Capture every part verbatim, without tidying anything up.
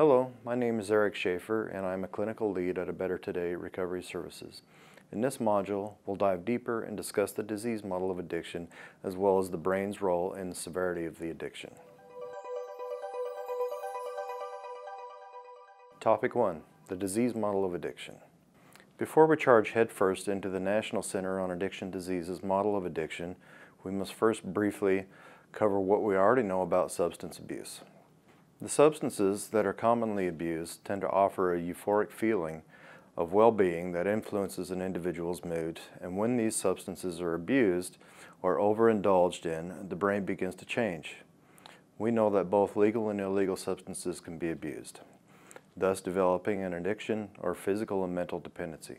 Hello, my name is Eric Schaefer, and I'm a clinical lead at A Better Today Recovery Services. In this module, we'll dive deeper and discuss the disease model of addiction, as well as the brain's role and the severity of the addiction. Topic one, the disease model of addiction. Before we charge headfirst into the National Center on Addiction Diseases model of addiction, we must first briefly cover what we already know about substance abuse. The substances that are commonly abused tend to offer a euphoric feeling of well-being that influences an individual's mood, and when these substances are abused or overindulged in, the brain begins to change. We know that both legal and illegal substances can be abused, thus developing an addiction or physical and mental dependency.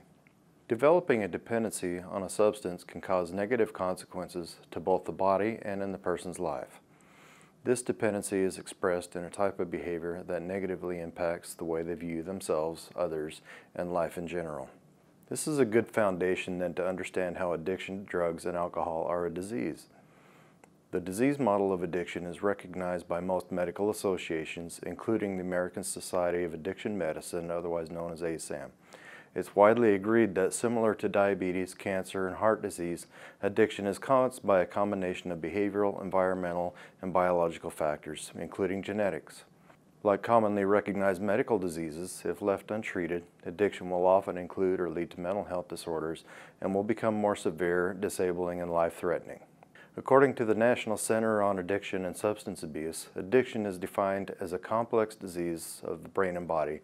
Developing a dependency on a substance can cause negative consequences to both the body and in the person's life. This dependency is expressed in a type of behavior that negatively impacts the way they view themselves, others, and life in general. This is a good foundation then to understand how addiction to drugs and alcohol are a disease. The disease model of addiction is recognized by most medical associations, including the American Society of Addiction Medicine, otherwise known as A SAM. It's widely agreed that, similar to diabetes, cancer, and heart disease, addiction is caused by a combination of behavioral, environmental, and biological factors, including genetics. Like commonly recognized medical diseases, if left untreated, addiction will often include or lead to mental health disorders and will become more severe, disabling, and life-threatening. According to the National Center on Addiction and Substance Abuse, addiction is defined as a complex disease of the brain and body,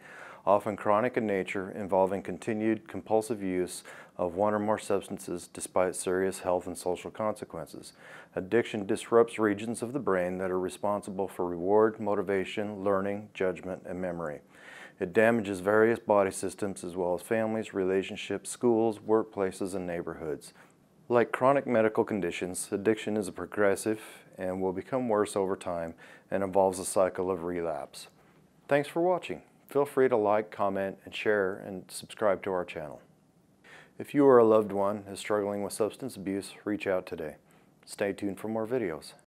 often chronic in nature, involving continued compulsive use of one or more substances despite serious health and social consequences. Addiction disrupts regions of the brain that are responsible for reward, motivation, learning, judgment, and memory. It damages various body systems as well as families, relationships, schools, workplaces, and neighborhoods. Like chronic medical conditions, addiction is a progressive and will become worse over time and involves a cycle of relapse. Thanks for watching. Feel free to like, comment, and share, and subscribe to our channel. If you or a loved one is struggling with substance abuse, reach out today. Stay tuned for more videos.